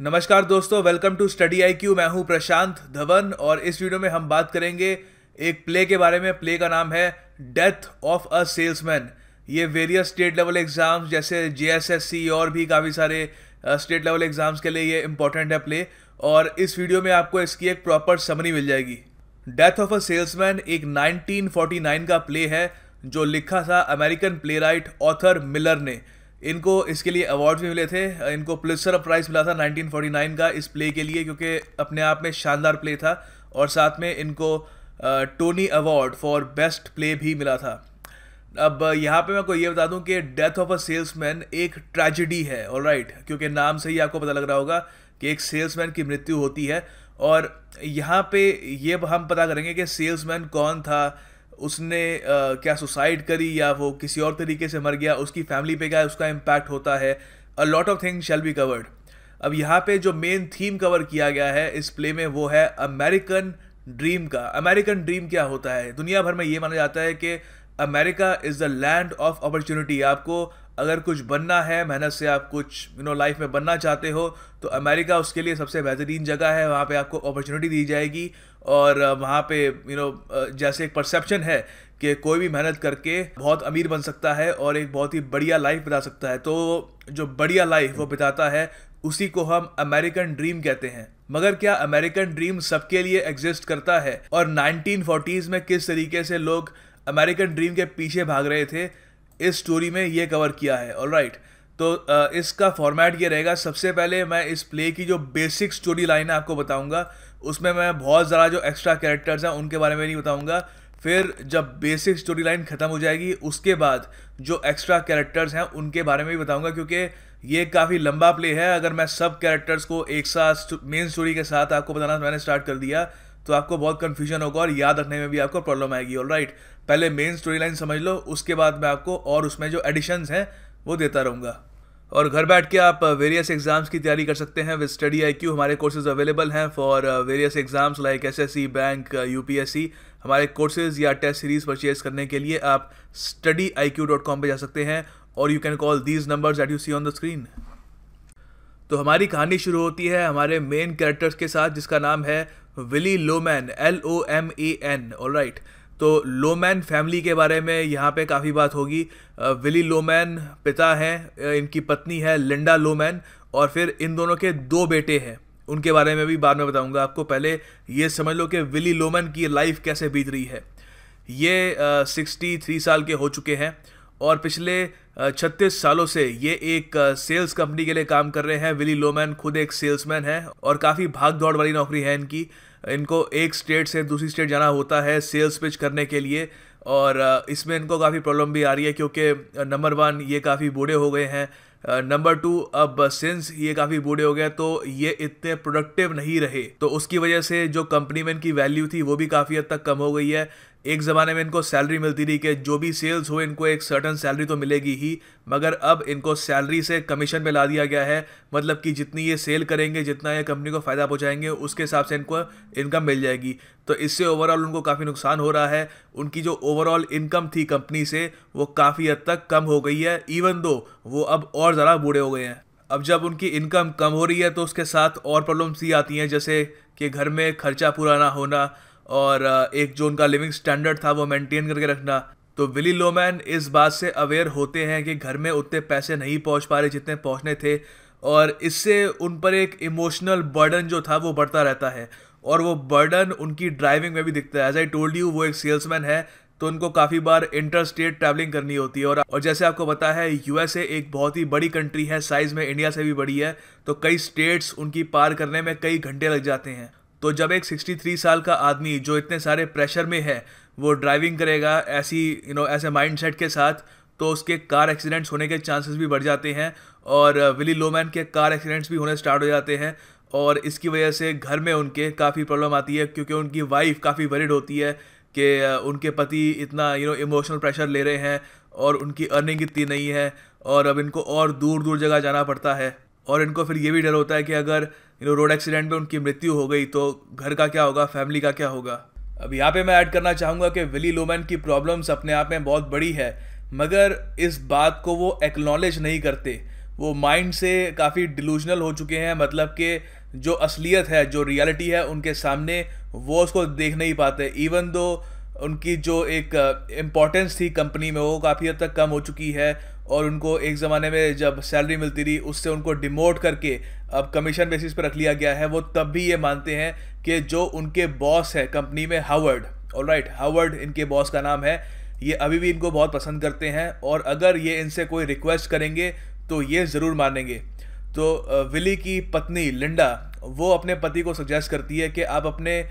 नमस्कार दोस्तों, welcome to study IQ। मैं हूं प्रशांत धवन और इस वीडियो में हम बात करेंगे एक प्ले के बारे में। प्ले का नाम है डेथ ऑफ अ सेल्समैन। ये वेरियस स्टेट लेवल एग्ज़ाम्स जैसे JSSC और भी काफ़ी सारे स्टेट लेवल एग्ज़ाम्स के लिए ये इंपॉर्टेंट है प्ले, और इस वीडियो में आपको इसकी एक प्रॉपर समरी मिल जाएगी। डेथ ऑफ अ सेल्समैन एक 1949 का प्ले है जो लिखा था American playwright author Miller ने। इनको इसके लिए अवार्ड्स भी मिले थे, इनको पुलित्जर प्राइज़ मिला था 1949 का इस प्ले के लिए, क्योंकि अपने आप में शानदार प्ले था। और साथ में इनको Tony award for best play भी मिला था। अब यहाँ पे मैं आपको ये बता दूँ कि डेथ ऑफ अ सेल्समैन एक ट्रेजेडी है, ऑलराइट, क्योंकि नाम से ही आपको पता लग रहा होगा कि एक सेल्समैन की मृत्यु होती है। और यहाँ पे ये हम पता करेंगे कि सेल्समैन कौन था, उसने क्या सुसाइड करी या वो किसी और तरीके से मर गया, उसकी फैमिली पे क्या उसका इम्पैक्ट होता है। A lot of things shall be covered. अब यहाँ पे जो मेन थीम कवर किया गया है इस प्ले में वो है अमेरिकन ड्रीम का। अमेरिकन ड्रीम क्या होता है? दुनिया भर में ये माना जाता है कि America is the land of opportunity. आपको अगर कुछ बनना है, मेहनत से आप कुछ लाइफ में बनना चाहते हो, तो अमेरिका उसके लिए सबसे बेहतरीन जगह है। वहाँ पे आपको अपॉर्चुनिटी दी जाएगी और वहाँ पे जैसे एक परसेप्शन है कि कोई भी मेहनत करके बहुत अमीर बन सकता है और एक बहुत ही बढ़िया लाइफ बिता सकता है। तो जो बढ़िया लाइफ वो बिताता है उसी को हम अमेरिकन ड्रीम कहते हैं। मगर क्या अमेरिकन ड्रीम सबके लिए एग्जिस्ट करता है? और 1940s में किस तरीके से लोग अमेरिकन ड्रीम के पीछे भाग रहे थे, इस स्टोरी में ये कवर किया है, ऑलराइट। तो इसका फॉर्मेट ये रहेगा, सबसे पहले मैं इस प्ले की जो बेसिक स्टोरी लाइन है आपको बताऊंगा, उसमें मैं बहुत ज़्यादा जो एक्स्ट्रा कैरेक्टर्स हैं उनके बारे में नहीं बताऊंगा। फिर जब बेसिक स्टोरी लाइन ख़त्म हो जाएगी उसके बाद जो एक्स्ट्रा कैरेक्टर्स हैं उनके बारे में भी बताऊंगा, क्योंकि ये काफ़ी लंबा प्ले है। अगर मैं सब कैरेक्टर्स को एक साथ मेन स्टोरी के साथ आपको बताना मैंने स्टार्ट कर दिया तो आपको बहुत कन्फ्यूजन होगा और याद रखने में भी आपको प्रॉब्लम आएगी, ऑलराइट। पहले मेन स्टोरी लाइन समझ लो, उसके बाद मैं आपको और उसमें जो एडिशंस हैं वो देता रहूँगा। और घर बैठ के आप वेरियस एग्जाम्स की तैयारी कर सकते हैं विद स्टडी IQ। हमारे कोर्सेज अवेलेबल हैं for various exams like SSC, bank, UPSC। हमारे कोर्सेज या टेस्ट सीरीज़ परचेज करने के लिए आप studyIQ.com पे जा सकते हैं और you can call these numbers that you see on the screen. तो हमारी कहानी शुरू होती है हमारे मेन कैरेक्टर्स के साथ, जिसका नाम है विली लोमैन, LOMAN, ऑलराइट। तो लोमैन फैमिली के बारे में यहाँ पे काफ़ी बात होगी। विली लोमैन पिता हैं, इनकी पत्नी है लिंडा लोमैन, और फिर इन दोनों के दो बेटे हैं, उनके बारे में भी बाद में बताऊंगा आपको। पहले ये समझ लो कि विली लोमैन की लाइफ कैसे बीत रही है। ये 63 साल के हो चुके हैं और पिछले 36 सालों से ये एक सेल्स कंपनी के लिए काम कर रहे हैं। विली लोमैन खुद एक सेल्समैन है और काफ़ी भाग दौड़ वाली नौकरी है इनकी। इनको एक स्टेट से दूसरी स्टेट जाना होता है सेल्स पिच करने के लिए, और इसमें इनको काफ़ी प्रॉब्लम भी आ रही है क्योंकि नंबर 1 ये काफ़ी बूढ़े हो गए हैं, नंबर 2 अब सिंस ये काफ़ी बूढ़े हो गए तो ये इतने प्रोडक्टिव नहीं रहे, तो उसकी वजह से जो कंपनी में इनकी वैल्यू थी वो भी काफ़ी हद तक कम हो गई है। एक ज़माने में इनको सैलरी मिलती थी कि जो भी सेल्स हो इनको एक सर्टन सैलरी तो मिलेगी ही, मगर अब इनको सैलरी से कमीशन पे ला दिया गया है। मतलब कि जितनी ये सेल करेंगे, जितना ये कंपनी को फ़ायदा पहुंचाएंगे, उसके हिसाब से इनको इनकम मिल जाएगी। तो इससे ओवरऑल उनको काफ़ी नुकसान हो रहा है। उनकी जो ओवरऑल इनकम थी कंपनी से वो काफ़ी हद तक कम हो गई है, इवन दो वो अब और ज़्यादा बूढ़े हो गए हैं। अब जब उनकी इनकम कम हो रही है तो उसके साथ और प्रॉब्लम्स भी आती हैं, जैसे कि घर में खर्चा पूरा ना होना और एक जो उनका लिविंग स्टैंडर्ड था वो मेंटेन करके रखना। तो विली लोमैन इस बात से अवेयर होते हैं कि घर में उतने पैसे नहीं पहुंच पा रहे जितने पहुंचने थे, और इससे उन पर एक इमोशनल बर्डन जो था वो बढ़ता रहता है, और वो बर्डन उनकी ड्राइविंग में भी दिखता है। एज आई टोल्ड यू वो एक सेल्समैन है तो उनको काफ़ी बार इंटर स्टेट ट्रैवलिंग करनी होती है, और जैसे आपको पता है USA एक बहुत ही बड़ी कंट्री है, साइज़ में इंडिया से भी बड़ी है, तो कई स्टेट्स उनकी पार करने में कई घंटे लग जाते हैं। तो जब एक 63 साल का आदमी जो इतने सारे प्रेशर में है वो ड्राइविंग करेगा ऐसी ऐसे माइंडसेट के साथ, तो उसके कार एक्सीडेंट्स होने के चांसेस भी बढ़ जाते हैं, और विली लोमैन के कार एक्सीडेंट्स भी होने स्टार्ट हो जाते हैं। और इसकी वजह से घर में उनके काफ़ी प्रॉब्लम आती है क्योंकि उनकी वाइफ काफ़ी वरीड होती है कि उनके पति इतना इमोशनल प्रेशर ले रहे हैं और उनकी अर्निंग इतनी नहीं है, और अब इनको और दूर दूर जगह जाना पड़ता है। और इनको फिर ये भी डर होता है कि अगर रोड एक्सीडेंट में उनकी मृत्यु हो गई तो घर का क्या होगा, फैमिली का क्या होगा। अब यहाँ पे मैं ऐड करना चाहूँगा कि विली लोमैन की प्रॉब्लम्स अपने आप में बहुत बड़ी है, मगर इस बात को वो एक्नॉलेज नहीं करते। वो माइंड से काफ़ी डिलूजनल हो चुके हैं, मतलब कि जो असलियत है, जो रियलिटी है उनके सामने वो उसको देख नहीं पाते। इवन दो उनकी जो एक इम्पॉर्टेंस थी कंपनी में वो काफ़ी हद तक कम हो चुकी है, और उनको एक ज़माने में जब सैलरी मिलती थी उससे उनको डिमोट करके अब कमीशन बेसिस पर रख लिया गया है। वो तब भी ये मानते हैं कि जो उनके बॉस है कंपनी में, हावर्ड, ऑलराइट, हावर्ड इनके बॉस का नाम है, ये अभी भी इनको बहुत पसंद करते हैं और अगर ये इनसे कोई रिक्वेस्ट करेंगे तो ये ज़रूर मानेंगे। तो विली की पत्नी लिंडा वो अपने पति को सजेस्ट करती है कि आप अपने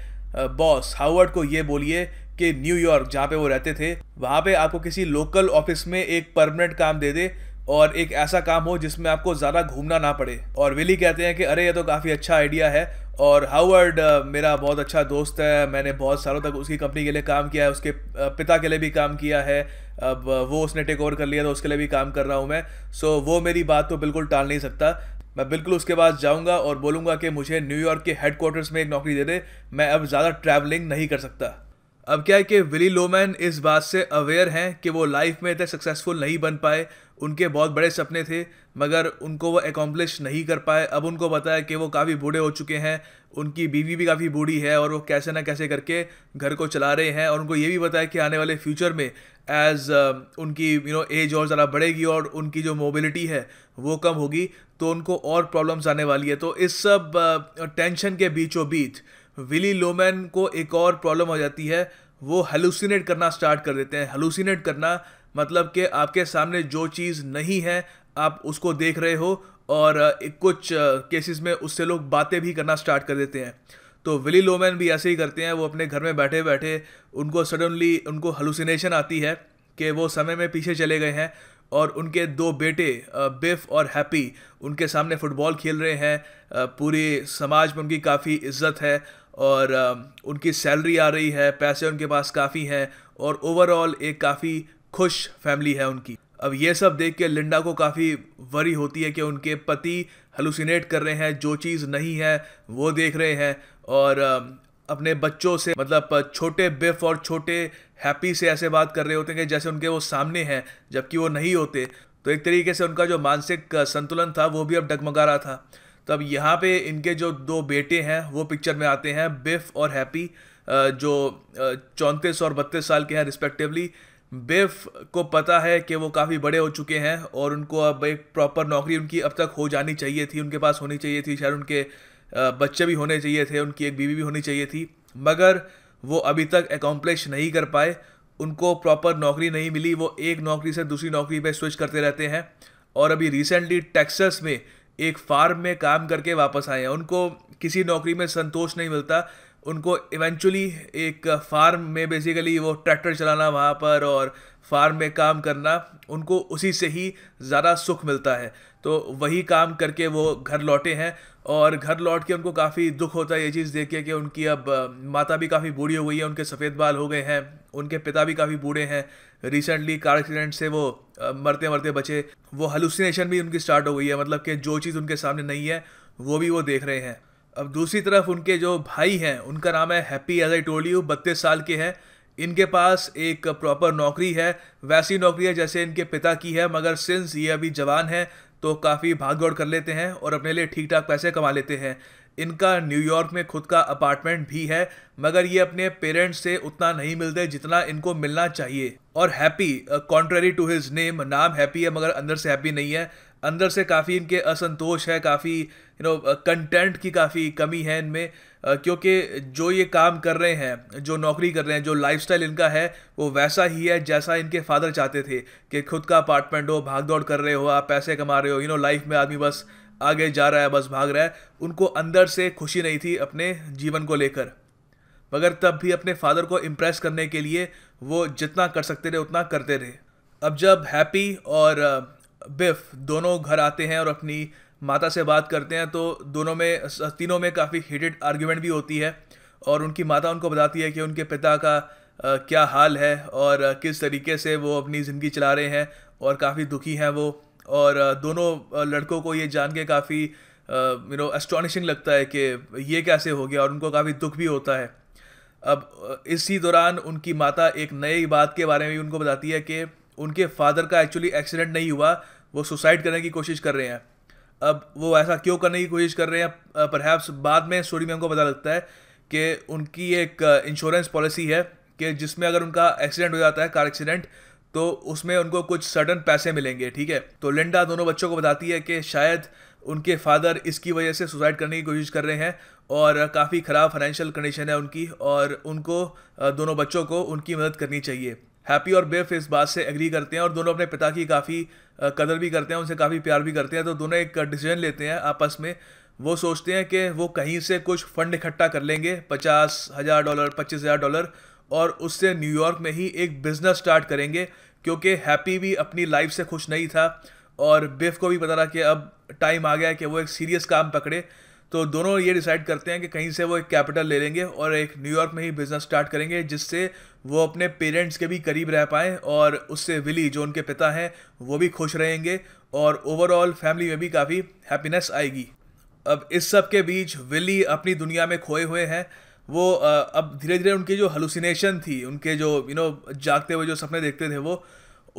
बॉस हावर्ड को ये बोलिए कि न्यूयॉर्क जहाँ पे वो रहते थे वहाँ पे आपको किसी लोकल ऑफिस में एक परमानेंट काम दे दे और एक ऐसा काम हो जिसमें आपको ज़्यादा घूमना ना पड़े। और विली कहते हैं कि अरे ये तो काफ़ी अच्छा आइडिया है, और हावर्ड मेरा बहुत अच्छा दोस्त है, मैंने बहुत सालों तक उसकी कंपनी के लिए काम किया है, उसके पिता के लिए भी काम किया है, अब वो उसने टेक ओवर कर लिया तो उसके लिए भी काम कर रहा हूँ मैं, सो वो मेरी बात तो बिल्कुल टाल नहीं सकता, मैं बिल्कुल उसके पास जाऊँगा और बोलूँगा कि मुझे न्यूयॉर्क के हेडक्वार्टर्स में एक नौकरी दे दे, मैं अब ज़्यादा ट्रैवलिंग नहीं कर सकता। अब क्या है कि विली लोमैन इस बात से अवेयर हैं कि वो लाइफ में इतने सक्सेसफुल नहीं बन पाए, उनके बहुत बड़े सपने थे मगर उनको वो एकम्प्लिश नहीं कर पाए। अब उनको पता है कि वो काफ़ी बूढ़े हो चुके हैं, उनकी बीवी भी काफ़ी बूढ़ी है और वो कैसे ना कैसे करके घर को चला रहे हैं, और उनको ये भी पता है कि आने वाले फ्यूचर में एज़ उनकी एज और ज़्यादा बढ़ेगी और उनकी जो मोबिलिटी है वो कम होगी तो उनको और प्रॉब्लम्स आने वाली है। तो इस सब टेंशन के बीचों बीच विली लोमैन को एक और प्रॉब्लम हो जाती है, वो हेलुसिनेट करना स्टार्ट कर देते हैं। हेलुसिनेट करना मतलब कि आपके सामने जो चीज़ नहीं है आप उसको देख रहे हो, और कुछ केसेस में उससे लोग बातें भी करना स्टार्ट कर देते हैं। तो विली लोमैन भी ऐसे ही करते हैं, वो अपने घर में बैठे बैठे उनको सडनली उनको हेलुसिनेशन आती है कि वो समय में पीछे चले गए हैं और उनके दो बेटे बिफ और हैप्पी उनके सामने फ़ुटबॉल खेल रहे हैं, पूरे समाज में उनकी काफ़ी इज्जत है और उनकी सैलरी आ रही है, पैसे उनके पास काफ़ी हैं और ओवरऑल एक काफ़ी खुश फैमिली है उनकी। अब ये सब देख के लिंडा को काफ़ी वरी होती है कि उनके पति हेलुसिनेट कर रहे हैं, जो चीज़ नहीं है वो देख रहे हैं, और अपने बच्चों से मतलब छोटे बिफ और छोटे हैप्पी से ऐसे बात कर रहे होते हैं कि जैसे उनके वो सामने हैं जबकि वो नहीं होते। तो एक तरीके से उनका जो मानसिक संतुलन था वो भी अब डगमगा रहा था। तब यहाँ पे इनके जो दो बेटे हैं वो पिक्चर में आते हैं, बिफ और हैप्पी, जो 34 और 32 साल के हैं रिस्पेक्टिवली। बिफ को पता है कि वो काफ़ी बड़े हो चुके हैं और उनको अब एक प्रॉपर नौकरी उनकी अब तक हो जानी चाहिए थी, उनके पास होनी चाहिए थी, शायद उनके बच्चे भी होने चाहिए थे, उनकी एक बीवी भी होनी चाहिए थी, मगर वो अभी तक एकम्प्लिश नहीं कर पाए, उनको प्रॉपर नौकरी नहीं मिली, वो एक नौकरी से दूसरी नौकरी पे स्विच करते रहते हैं। और अभी रिसेंटली टेक्सास में एक फार्म में काम करके वापस आए हैं, उनको किसी नौकरी में संतोष नहीं मिलता, उनको इवेंचुअली एक फार्म में बेसिकली वो ट्रैक्टर चलाना वहाँ पर और फार्म में काम करना उनको उसी से ही ज़्यादा सुख मिलता है। तो वही काम करके वो घर लौटे हैं और घर लौट के उनको काफ़ी दुख होता है ये चीज़ देख के कि उनकी अब माता भी काफ़ी बूढ़ी हो गई है, उनके सफ़ेद बाल हो गए हैं, उनके पिता भी काफ़ी बूढ़े हैं, रिसेंटली कार एक्सीडेंट से वो मरते मरते बचे, वो हेलुसिनेशन भी उनकी स्टार्ट हो गई है, मतलब कि जो चीज़ उनके सामने नहीं है वो भी वो देख रहे हैं। अब दूसरी तरफ उनके जो भाई हैं उनका नाम है Happy, as I told you 32 साल के हैं, इनके पास एक प्रॉपर नौकरी है, वैसी नौकरी है जैसे इनके पिता की है, मगर सिंस ये अभी जवान है तो काफ़ी भाग दौड़ कर लेते हैं और अपने लिए ठीक ठाक पैसे कमा लेते हैं। इनका न्यूयॉर्क में खुद का अपार्टमेंट भी है मगर ये अपने पेरेंट्स से उतना नहीं मिलते जितना इनको मिलना चाहिए। और Happy, contrary to his name, नाम हैप्पी है मगर अंदर से हैप्पी नहीं है, अंदर से काफ़ी इनके असंतोष है, काफ़ी कंटेंट की काफ़ी कमी है इनमें, क्योंकि जो ये काम कर रहे हैं, जो नौकरी कर रहे हैं, जो लाइफस्टाइल इनका है वो वैसा ही है जैसा इनके फादर चाहते थे कि खुद का अपार्टमेंट हो, भाग दौड़ कर रहे हो आप, पैसे कमा रहे हो, लाइफ में आदमी बस आगे जा रहा है, बस भाग रहा है। उनको अंदर से खुशी नहीं थी अपने जीवन को लेकर, मगर तब भी अपने फादर को इम्प्रेस करने के लिए वो जितना कर सकते थे उतना करते रहे। अब जब हैप्पी और बिफ दोनों घर आते हैं और अपनी माता से बात करते हैं तो दोनों में, तीनों में काफ़ी हीटेड आर्ग्यूमेंट भी होती है, और उनकी माता उनको बताती है कि उनके पिता का क्या हाल है और किस तरीके से वो अपनी ज़िंदगी चला रहे हैं और काफ़ी दुखी हैं वो। और दोनों लड़कों को ये जान के काफ़ी एस्टोनिशिंग लगता है कि ये कैसे हो गया, और उनको काफ़ी दुख भी होता है। अब इसी दौरान उनकी माता एक नई बात के बारे में भी उनको बताती है कि उनके फादर का एक्चुअली एक्सीडेंट नहीं हुआ, वो सुसाइड करने की कोशिश कर रहे हैं। अब वो ऐसा क्यों करने की कोशिश कर रहे हैं, परहैप्स बाद में स्टोरी में हमको पता लगता है कि उनकी एक इंश्योरेंस पॉलिसी है कि जिसमें अगर उनका एक्सीडेंट हो जाता है, कार एक्सीडेंट, तो उसमें उनको कुछ सडन पैसे मिलेंगे, ठीक है। तो लिंडा दोनों बच्चों को बताती है कि शायद उनके फादर इसकी वजह से सुसाइड करने की कोशिश कर रहे हैं और काफ़ी ख़राब फाइनेंशियल कंडीशन है उनकी और उनको, दोनों बच्चों को उनकी मदद करनी चाहिए। हैप्पी और बिफ इस बात से एग्री करते हैं और दोनों अपने पिता की काफ़ी कदर भी करते हैं, उनसे काफ़ी प्यार भी करते हैं। तो दोनों एक डिसीजन लेते हैं आपस में। वो सोचते हैं कि वो कहीं से कुछ फंड इकट्ठा कर लेंगे, $50,000, $25,000, और उससे न्यूयॉर्क में ही एक बिज़नेस स्टार्ट करेंगे, क्योंकि हैप्पी भी अपनी लाइफ से खुश नहीं था और बिफ को भी पता था कि अब टाइम आ गया है कि वो एक सीरियस काम पकड़े। तो दोनों ये डिसाइड करते हैं कि कहीं से वो एक कैपिटल ले लेंगे और एक न्यूयॉर्क में ही बिज़नेस स्टार्ट करेंगे, जिससे वो अपने पेरेंट्स के भी करीब रह पाएँ और उससे विली जो उनके पिता हैं वो भी खुश रहेंगे और ओवरऑल फैमिली में भी काफ़ी हैप्पीनेस आएगी। अब इस सब के बीच विली अपनी दुनिया में खोए हुए हैं। वो अब धीरे धीरे उनकी जो हलूसिनेशन थी, उनके जो जागते हुए जो सपने देखते थे, वो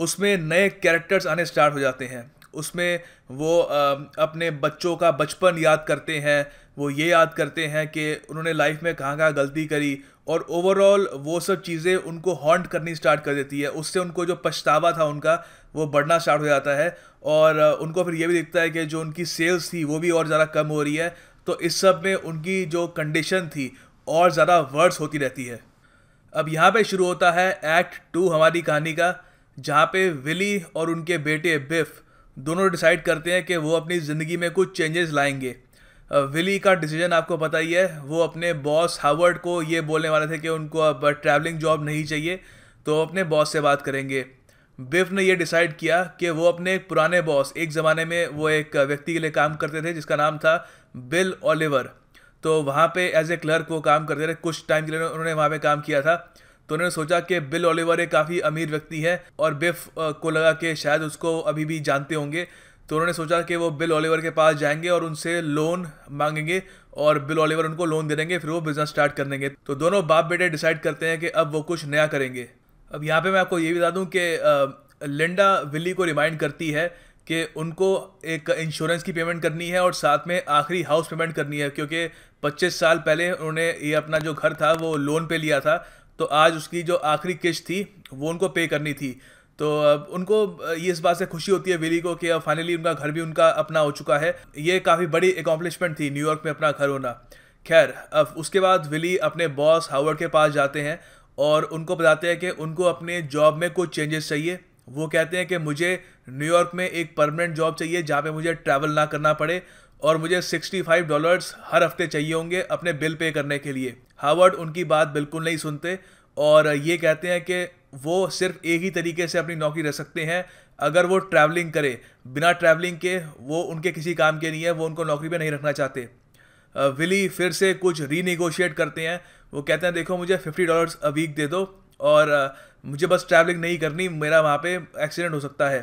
उसमें नए कैरेक्टर्स आने स्टार्ट हो जाते हैं। उसमें वो अपने बच्चों का बचपन याद करते हैं, वो ये याद करते हैं कि उन्होंने लाइफ में कहाँ कहाँ गलती करी, और ओवरऑल वो सब चीज़ें उनको हॉन्ट करनी स्टार्ट कर देती है। उससे उनको जो पछतावा था उनका, वो बढ़ना स्टार्ट हो जाता है और उनको फिर ये भी दिखता है कि जो उनकी सेल्स थी वो भी और ज़्यादा कम हो रही है। तो इस सब में उनकी जो कंडीशन थी और ज़्यादा वर्स होती रहती है। अब यहाँ पे शुरू होता है Act 2 हमारी कहानी का, जहाँ पे विली और उनके बेटे बिफ दोनों डिसाइड करते हैं कि वो अपनी ज़िंदगी में कुछ चेंजेस लाएंगे। विली का डिसीजन आपको पता ही है, वो अपने बॉस हावर्ड को ये बोलने वाले थे कि उनको अब ट्रैवलिंग जॉब नहीं चाहिए, तो अपने बॉस से बात करेंगे। बिफ ने ये डिसाइड किया कि वो अपने एक पुराने बॉस, एक ज़माने में वो एक व्यक्ति के लिए काम करते थे जिसका नाम था बिल ऑलिवर, तो वहाँ पे एज ए क्लर्क वो काम करते थे। कुछ टाइम के लिए उन्होंने वहाँ पे काम किया था। तो उन्होंने सोचा कि बिल ऑलिवर एक काफ़ी अमीर व्यक्ति है और बिफ को लगा कि शायद उसको अभी भी जानते होंगे, तो उन्होंने सोचा कि वो बिल ऑलिवर के पास जाएंगे और उनसे लोन मांगेंगे और बिल ऑलिवर उनको लोन दे देंगे, फिर वो बिज़नेस स्टार्ट कर देंगे। तो दोनों बाप बेटे डिसाइड करते हैं कि अब वो कुछ नया करेंगे। अब यहाँ पर मैं आपको ये बता दूँ कि लिंडा विली को रिमाइंड करती है कि उनको एक इंश्योरेंस की पेमेंट करनी है और साथ में आखिरी हाउस पेमेंट करनी है, क्योंकि 25 साल पहले उन्होंने ये अपना जो घर था वो लोन पे लिया था, तो आज उसकी जो आखिरी किश्त थी वो उनको पे करनी थी। तो उनको ये इस बात से खुशी होती है विली को कि अब फाइनली उनका घर भी उनका अपना हो चुका है। ये काफ़ी बड़ी अकॉम्पलिशमेंट थी न्यूयॉर्क में अपना घर होना। खैर, अब उसके बाद विली अपने बॉस हावर्ड के पास जाते हैं और उनको बताते हैं कि उनको अपने जॉब में कुछ चेंजेस चाहिए। वो कहते हैं कि मुझे न्यूयॉर्क में एक परमानेंट जॉब चाहिए जहाँ पे मुझे ट्रैवल ना करना पड़े और मुझे $65 हर हफ्ते चाहिए होंगे अपने बिल पे करने के लिए। हावर्ड उनकी बात बिल्कुल नहीं सुनते और ये कहते हैं कि वो सिर्फ एक ही तरीके से अपनी नौकरी रख सकते हैं, अगर वो ट्रैवलिंग करे। बिना ट्रैवलिंग के वो उनके किसी काम के नहीं है, वो उनको नौकरी पर नहीं रखना चाहते। विली फिर से कुछ रीनिगोशिएट करते हैं। वो कहते हैं देखो मुझे $50 अ वीक दे दो और मुझे बस ट्रैवलिंग नहीं करनी, मेरा वहाँ पे एक्सीडेंट हो सकता है।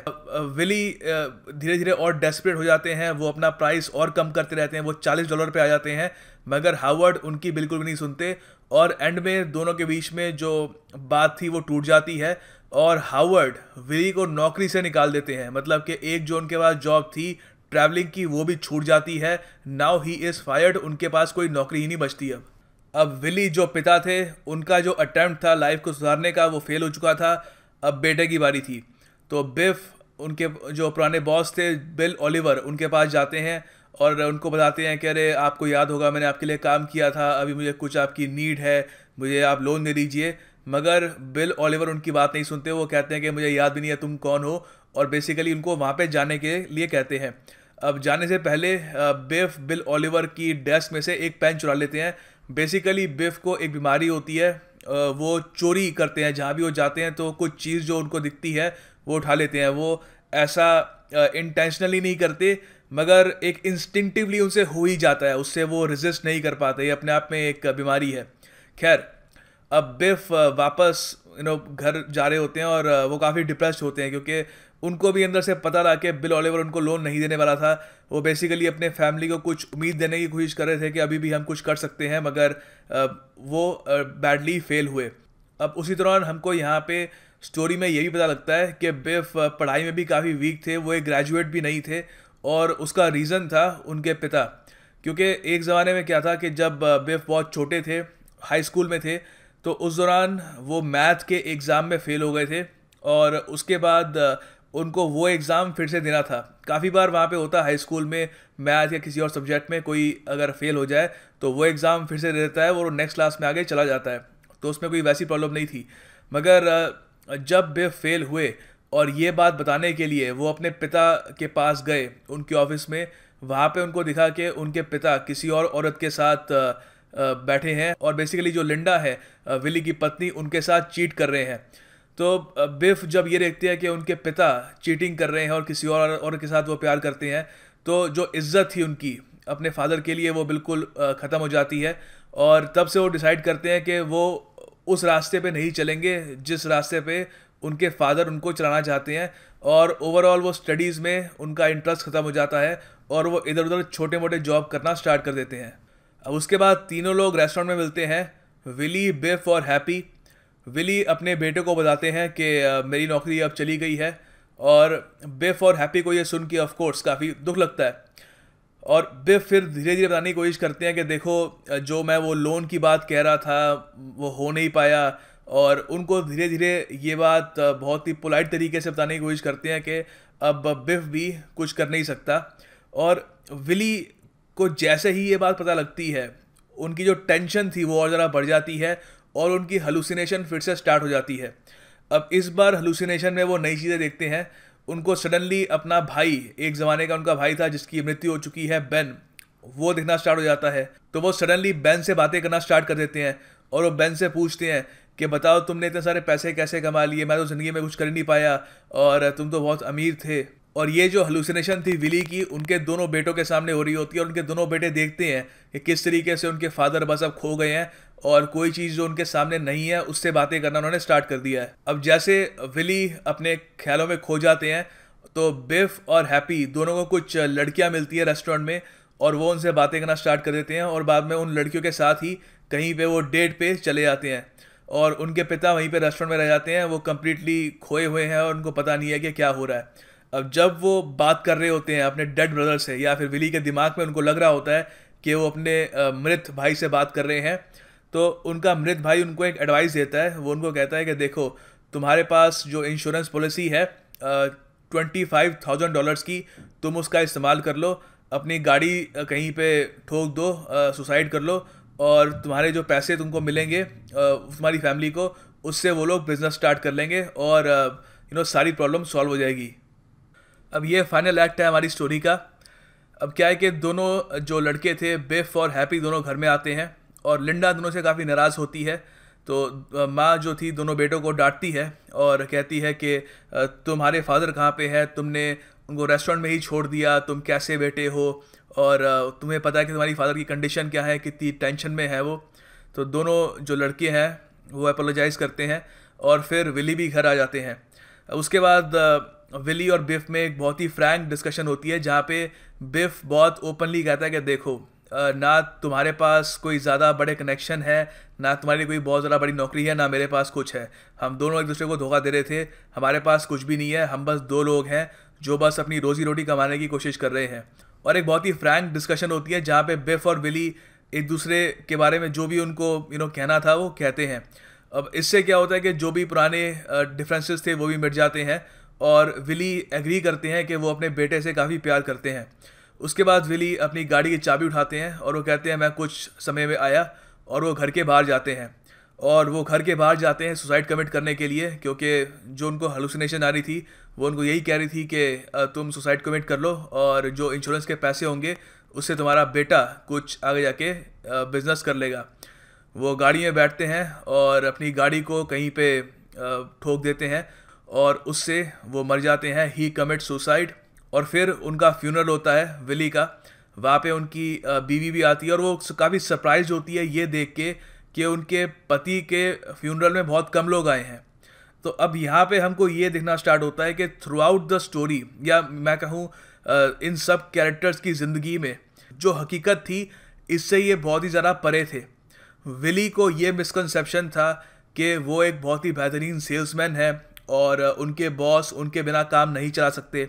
विली धीरे धीरे और डेस्परेट हो जाते हैं, वो अपना प्राइस और कम करते रहते हैं, वो $40 पे आ जाते हैं, मगर हावर्ड उनकी बिल्कुल भी नहीं सुनते और एंड में दोनों के बीच में जो बात थी वो टूट जाती है और हावर्ड विली को नौकरी से निकाल देते हैं। मतलब कि एक जो उनके पास जॉब थी ट्रैवलिंग की वो भी छूट जाती है। नाउ ही इज़ फायर्ड, उनके पास कोई नौकरी ही नहीं बचती। अब विली जो पिता थे उनका जो अटैम्प्ट था लाइफ को सुधारने का वो फेल हो चुका था। अब बेटे की बारी थी, तो बिफ उनके जो पुराने बॉस थे बिल ऑलिवर उनके पास जाते हैं और उनको बताते हैं कि अरे आपको याद होगा मैंने आपके लिए काम किया था, अभी मुझे कुछ आपकी नीड है, मुझे आप लोन दे दीजिए। मगर बिल ऑलिवर उनकी बात नहीं सुनते। वो कहते हैं कि मुझे याद भी नहीं है तुम कौन हो, और बेसिकली उनको वहाँ पर जाने के लिए कहते हैं। अब जाने से पहले बिफ बिल ऑलिवर की डेस्क में से एक पेन चुरा लेते हैं। बेसिकली बिफ को एक बीमारी होती है, वो चोरी करते हैं, जहाँ भी वो जाते हैं तो कुछ चीज़ जो उनको दिखती है वो उठा लेते हैं। वो ऐसा इंटेंशनली नहीं करते मगर एक इंस्टिंक्टिवली उनसे हो ही जाता है, उससे वो रेजिस्ट नहीं कर पाते। ये अपने आप में एक बीमारी है। खैर, अब बिफ वापस घर जा रहे होते हैं और वो काफ़ी डिप्रेस्ड होते हैं, क्योंकि उनको भी अंदर से पता लगा कि बिल ऑलिवर उनको लोन नहीं देने वाला था। वो बेसिकली अपने फैमिली को कुछ उम्मीद देने की कोशिश कर रहे थे कि अभी भी हम कुछ कर सकते हैं, मगर वो बैडली फेल हुए। अब उसी दौरान हमको यहाँ पे स्टोरी में ये भी पता लगता है कि बिफ पढ़ाई में भी काफ़ी वीक थे, वो एक ग्रेजुएट भी नहीं थे, और उसका रीज़न था उनके पिता। क्योंकि एक ज़माने में क्या था कि जब बिफ बहुत छोटे थे, हाई स्कूल में थे, तो उस दौरान वो मैथ के एग्ज़ाम में फ़ेल हो गए थे और उसके बाद उनको वो एग्ज़ाम फिर से देना था। काफ़ी बार वहाँ पे होता है हाई स्कूल में, मैथ या किसी और सब्जेक्ट में कोई अगर फेल हो जाए तो वो एग्ज़ाम फिर से दे देता है और नेक्स्ट क्लास में आगे चला जाता है, तो उसमें कोई वैसी प्रॉब्लम नहीं थी। मगर जब बिफ फेल हुए और ये बात बताने के लिए वो अपने पिता के पास गए उनके ऑफिस में, वहाँ पे उनको दिखा कि उनके पिता किसी और औरत के साथ बैठे हैं और बेसिकली जो लिंडा है विली की पत्नी, उनके साथ चीट कर रहे हैं। तो बिफ जब ये देखते हैं कि उनके पिता चीटिंग कर रहे हैं और किसी और औरत के साथ वो प्यार करते हैं, तो जो इज्जत थी उनकी अपने फादर के लिए वो बिल्कुल ख़त्म हो जाती है। और तब से वो डिसाइड करते हैं कि वो उस रास्ते पे नहीं चलेंगे जिस रास्ते पे उनके फादर उनको चलाना चाहते हैं, और ओवरऑल वो स्टडीज़ में उनका इंटरेस्ट ख़त्म हो जाता है और वो इधर उधर छोटे मोटे जॉब करना स्टार्ट कर देते हैं। अब उसके बाद तीनों लोग रेस्टोरेंट में मिलते हैं, विली, बिफ और हैप्पी। विली अपने बेटे को बताते हैं कि मेरी नौकरी अब चली गई है, और बिफ और हैप्पी को ये सुन के ऑफकोर्स काफ़ी दुख लगता है। और बिफ फिर धीरे धीरे बताने की कोशिश करते हैं कि देखो जो मैं वो लोन की बात कह रहा था वो हो नहीं पाया, और उनको धीरे धीरे ये बात बहुत ही पोलाइट तरीके से बताने की कोशिश करते हैं कि अब बिफ भी कुछ कर नहीं सकता। और विली को जैसे ही ये बात पता लगती है, उनकी जो टेंशन थी वो और ज़रा बढ़ जाती है और उनकी हलूसिनेशन फिर से स्टार्ट हो जाती है। अब इस बार हलूसिनेशन में वो नई चीज़ें देखते हैं। उनको सडनली अपना भाई, एक ज़माने का उनका भाई था जिसकी मृत्यु हो चुकी है, बेन, वो दिखना स्टार्ट हो जाता है। तो वो सडनली बेन से बातें करना स्टार्ट कर देते हैं और वो बेन से पूछते हैं कि बताओ तुमने इतने सारे पैसे कैसे कमा लिए, मैं तो ज़िंदगी में कुछ कर ही नहीं पाया और तुम तो बहुत अमीर थे। और ये जो हलूसिनेशन थी विली की, उनके दोनों बेटों के सामने हो रही होती है, और उनके दोनों बेटे देखते हैं कि किस तरीके से उनके फादर बस अब खो गए हैं और कोई चीज़ जो उनके सामने नहीं है उससे बातें करना उन्होंने स्टार्ट कर दिया है। अब जैसे विली अपने ख्यालों में खो जाते हैं तो बिफ और हैप्पी दोनों को कुछ लड़कियाँ मिलती है रेस्टोरेंट में, और वो उनसे बातें करना स्टार्ट कर देते हैं और बाद में उन लड़कियों के साथ ही कहीं पर वो डेट पर चले जाते हैं, और उनके पिता वहीं पर रेस्टोरेंट में रह जाते हैं। वो कम्प्लीटली खोए हुए हैं और उनको पता नहीं है कि क्या हो रहा है। अब जब वो बात कर रहे होते हैं अपने डेड ब्रदर से, या फिर विली के दिमाग में उनको लग रहा होता है कि वो अपने मृत भाई से बात कर रहे हैं, तो उनका मृत भाई उनको एक एडवाइस देता है। वो उनको कहता है कि देखो तुम्हारे पास जो इंश्योरेंस पॉलिसी है $25,000 की, तुम उसका इस्तेमाल कर लो, अपनी गाड़ी कहीं पे ठोक दो, सुसाइड कर लो, और तुम्हारे जो पैसे तुमको मिलेंगे तुम्हारी फैमिली को, उससे वो लोग बिज़नेस स्टार्ट कर लेंगे और सारी प्रॉब्लम सॉल्व हो जाएगी। अब ये फाइनल एक्ट है हमारी स्टोरी का। अब क्या है कि दोनों जो लड़के थे, बिफ और हैप्पी, दोनों घर में आते हैं और लिंडा दोनों से काफ़ी नाराज़ होती है। तो माँ जो थी दोनों बेटों को डांटती है और कहती है कि तुम्हारे फादर कहाँ पे हैं, तुमने उनको रेस्टोरेंट में ही छोड़ दिया, तुम कैसे बेटे हो, और तुम्हें पता है कि तुम्हारी फादर की कंडीशन क्या है, कितनी टेंशन में है वो। तो दोनों जो लड़के हैं वो अपोलोजाइज़ करते हैं और फिर विली भी घर आ जाते हैं। उसके बाद विली और बिफ में एक बहुत ही फ्रैंक डिस्कशन होती है, जहाँ पे बिफ बहुत ओपनली कहता है कि देखो ना तुम्हारे पास कोई ज़्यादा बड़े कनेक्शन है, ना तुम्हारी कोई बहुत ज़्यादा बड़ी नौकरी है, ना मेरे पास कुछ है, हम दोनों एक दूसरे को धोखा दे रहे थे, हमारे पास कुछ भी नहीं है, हम बस दो लोग हैं जो बस अपनी रोज़ी रोटी कमाने की कोशिश कर रहे हैं। और एक बहुत ही फ्रैंक डिस्कशन होती है जहाँ पे बिफ और विली एक दूसरे के बारे में जो भी उनको कहना था वो कहते हैं। अब इससे क्या होता है कि जो भी पुराने डिफ्रेंसेस थे वो भी मिट जाते हैं और विली एग्री करते हैं कि वो अपने बेटे से काफ़ी प्यार करते हैं। उसके बाद विली अपनी गाड़ी की चाबी उठाते हैं और वो कहते हैं मैं कुछ समय में आया, और वो घर के बाहर जाते हैं सुसाइड कमिट करने के लिए, क्योंकि जो उनको हलूसिनेशन आ रही थी वो उनको यही कह रही थी कि तुम सुसाइड कमिट कर लो और जो इंश्योरेंस के पैसे होंगे उससे तुम्हारा बेटा कुछ आगे जाके बिजनेस कर लेगा। वो गाड़ी में बैठते हैं और अपनी गाड़ी को कहीं पे ठोक देते हैं और उससे वो मर जाते हैं, ही कमिट सुसाइड। और फिर उनका फ्यूनरल होता है विली का, वहाँ पे उनकी बीवी भी आती है और वो काफ़ी सरप्राइज होती है ये देख के कि उनके पति के फ्यूनरल में बहुत कम लोग आए हैं। तो अब यहाँ पे हमको ये दिखना स्टार्ट होता है कि थ्रू आउट द स्टोरी, या मैं कहूँ इन सब कैरेक्टर्स की ज़िंदगी में जो हकीकत थी इससे ये बहुत ही ज़्यादा परे थे। विली को ये मिसकंसेप्शन था कि वो एक बहुत ही बेहतरीन सेल्समैन है और उनके बॉस उनके बिना काम नहीं चला सकते।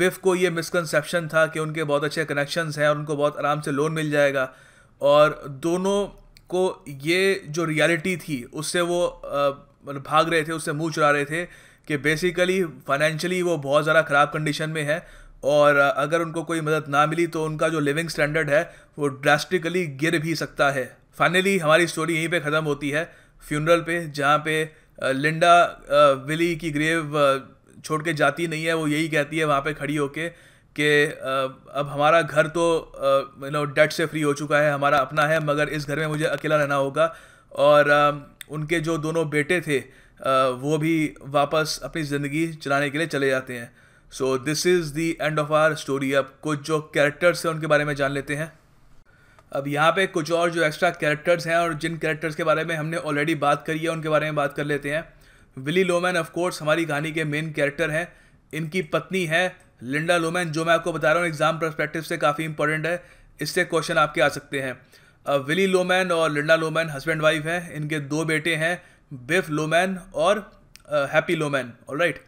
बिफ को ये मिसकंसेप्शन था कि उनके बहुत अच्छे कनेक्शंस हैं और उनको बहुत आराम से लोन मिल जाएगा, और दोनों को ये जो रियलिटी थी उससे वो भाग रहे थे, उससे मुंह चुरा रहे थे कि बेसिकली फाइनेंशियली वो बहुत ज़्यादा ख़राब कंडीशन में है और अगर उनको कोई मदद ना मिली तो उनका जो लिविंग स्टैंडर्ड है वो ड्रास्टिकली गिर भी सकता है। फाइनली हमारी स्टोरी यहीं पे ख़त्म होती है, फ्यूनरल पे, जहाँ पे लिंडा विली की ग्रेव छोड़ के जाती नहीं है। वो यही कहती है वहाँ पे खड़ी होके कि अब हमारा घर तो यू नो डेट से फ्री हो चुका है, हमारा अपना है, मगर इस घर में मुझे अकेला रहना होगा। और उनके जो दोनों बेटे थे वो भी वापस अपनी ज़िंदगी चलाने के लिए चले जाते हैं। So this is the end of our story. अब कुछ जो कैरेक्टर्स हैं उनके बारे में जान लेते हैं। अब यहाँ पे कुछ और जो एक्स्ट्रा कैरेक्टर्स हैं और जिन कैरेक्टर्स के बारे में हमने ऑलरेडी बात करी है उनके बारे में बात कर लेते हैं। विली लोमैन ऑफ कोर्स हमारी कहानी के मेन कैरेक्टर हैं। इनकी पत्नी है लिंडा लोमैन, जो मैं आपको बता रहा हूँ एग्ज़ाम पर्सपेक्टिव से काफ़ी इंपॉर्टेंट है, इससे क्वेश्चन आपके आ सकते हैं। अब विली लोमैन और लिंडा लोमैन हस्बैंड वाइफ हैं, इनके दो बेटे हैं, बिफ लोमैन और हैप्पी लोमैन। ऑलराइट,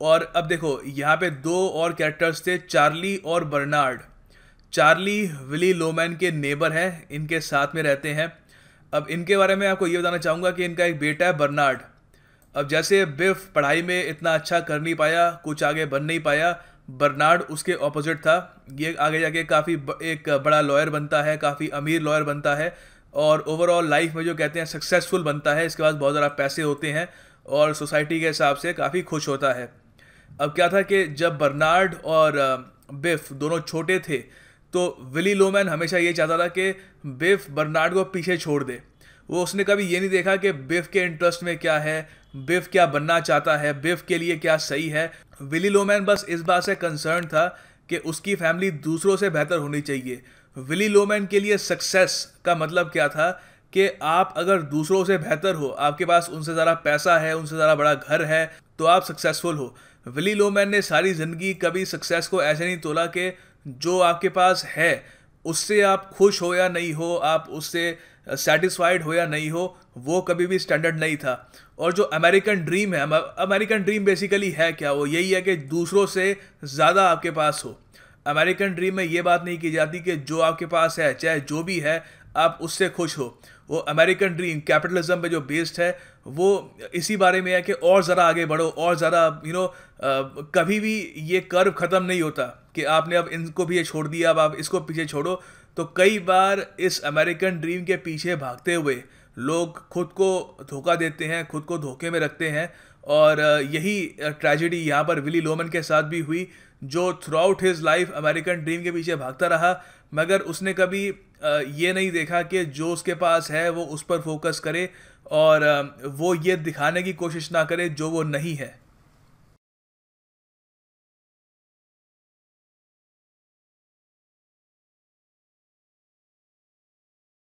और अब देखो यहाँ पे दो और कैरेक्टर्स थे, चार्ली और बर्नार्ड। चार्ली विली लोमैन के नेबर हैं, इनके साथ में रहते हैं। अब इनके बारे में आपको ये बताना चाहूँगा कि इनका एक बेटा है बर्नार्ड। अब जैसे बिफ पढ़ाई में इतना अच्छा कर नहीं पाया, कुछ आगे बन नहीं पाया, बर्नार्ड उसके ऑपोजिट था। ये आगे जाके काफ़ी एक बड़ा लॉयर बनता है, काफ़ी अमीर लॉयर बनता है और ओवरऑल लाइफ में जो कहते हैं सक्सेसफुल बनता है। इसके पास बहुत ज़्यादा पैसे होते हैं और सोसाइटी के हिसाब से काफ़ी खुश होता है। अब क्या था कि जब बर्नार्ड और बिफ दोनों छोटे थे तो विली लोमैन हमेशा ये चाहता था कि बिफ बर्नार्ड को पीछे छोड़ दे। वो उसने कभी ये नहीं देखा कि बिफ के इंटरेस्ट में क्या है, बिफ क्या बनना चाहता है, बिफ के लिए क्या सही है। विली लोमैन बस इस बात से कंसर्न था कि उसकी फैमिली दूसरों से बेहतर होनी चाहिए। विली लोमैन के लिए सक्सेस का मतलब क्या था कि आप अगर दूसरों से बेहतर हो, आपके पास उनसे ज़्यादा पैसा है, उनसे ज़्यादा बड़ा घर है, तो आप सक्सेसफुल हो। विली लोमैन ने सारी ज़िंदगी कभी सक्सेस को ऐसे नहीं तोला कि जो आपके पास है उससे आप खुश हो या नहीं हो, आप उससे सेटिस्फाइड हो या नहीं हो, वो कभी भी स्टैंडर्ड नहीं था। और जो अमेरिकन ड्रीम है, अमेरिकन ड्रीम बेसिकली है क्या, वो यही है कि दूसरों से ज़्यादा आपके पास हो। अमेरिकन ड्रीम में ये बात नहीं की जाती कि जो आपके पास है, चाहे जो भी है, आप उससे खुश हो। वो अमेरिकन ड्रीम कैपिटलिज्म पे जो बेस्ड है वो इसी बारे में है कि और ज़्यादा आगे बढ़ो, और ज़्यादा यू नो कभी भी ये कर्व ख़त्म नहीं होता कि आपने अब इनको भी ये छोड़ दिया, अब आप इसको पीछे छोड़ो। तो कई बार इस अमेरिकन ड्रीम के पीछे भागते हुए लोग खुद को धोखा देते हैं, खुद को धोखे में रखते हैं, और यही ट्रेजेडी यहाँ पर विली लोमन के साथ भी हुई, जो throughout his life American dream के पीछे भागता रहा, मगर उसने कभी ये नहीं देखा कि जो उसके पास है वो उस पर फोकस करे और वो ये दिखाने की कोशिश ना करे जो वो नहीं है।